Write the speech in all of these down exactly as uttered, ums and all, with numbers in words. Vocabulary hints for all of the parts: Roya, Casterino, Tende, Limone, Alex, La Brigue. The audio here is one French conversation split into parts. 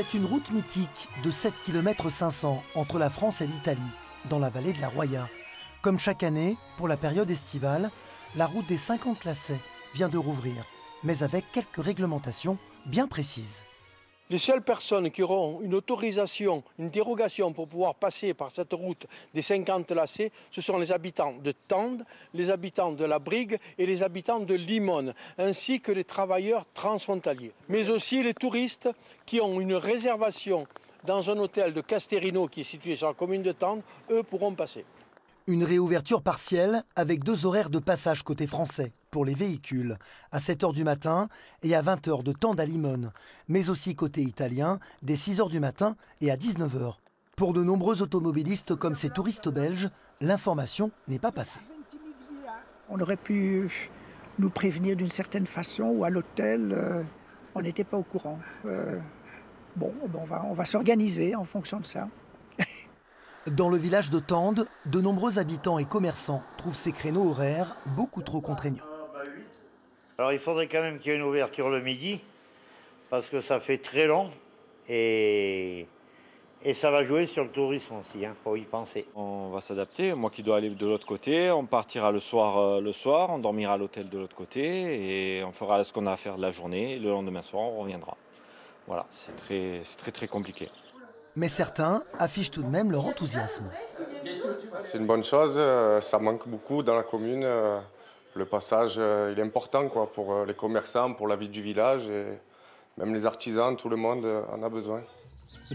C'est une route mythique de sept kilomètres cinq cents entre la France et l'Italie, dans la vallée de la Roya. Comme chaque année, pour la période estivale, la route des cinquante classés vient de rouvrir, mais avec quelques réglementations bien précises. Les seules personnes qui auront une autorisation, une dérogation pour pouvoir passer par cette route des cinquante lacets, ce sont les habitants de Tende, les habitants de La Brigue et les habitants de Limone, ainsi que les travailleurs transfrontaliers. Mais aussi les touristes qui ont une réservation dans un hôtel de Casterino qui est situé sur la commune de Tende, eux pourront passer. Une réouverture partielle avec deux horaires de passage côté français pour les véhicules, à sept heures du matin et à vingt heures de Tende à Limone, mais aussi côté italien, dès six heures du matin et à dix-neuf heures. Pour de nombreux automobilistes comme ces touristes belges, l'information n'est pas passée. On aurait pu nous prévenir d'une certaine façon ou à l'hôtel, euh, on n'était pas au courant. Euh, bon, on va, on va s'organiser en fonction de ça. Dans le village de Tende, de nombreux habitants et commerçants trouvent ces créneaux horaires beaucoup trop contraignants. Alors il faudrait quand même qu'il y ait une ouverture le midi, parce que ça fait très long et, et ça va jouer sur le tourisme aussi, hein, faut y penser. On va s'adapter, moi qui dois aller de l'autre côté, on partira le soir, euh, le soir, on dormira à l'hôtel de l'autre côté et on fera ce qu'on a à faire de la journée et le lendemain soir on reviendra. Voilà, c'est très, c'est très très compliqué. Mais certains affichent tout de même leur enthousiasme. C'est une bonne chose, ça manque beaucoup dans la commune. Le passage, il est important quoi, pour les commerçants, pour la vie du village, et même les artisans, tout le monde en a besoin.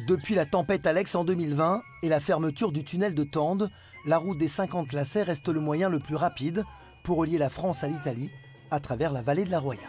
Depuis la tempête Alex en deux mille vingt et la fermeture du tunnel de Tende, la route des cinquante lacets reste le moyen le plus rapide pour relier la France à l'Italie à travers la vallée de la Roya.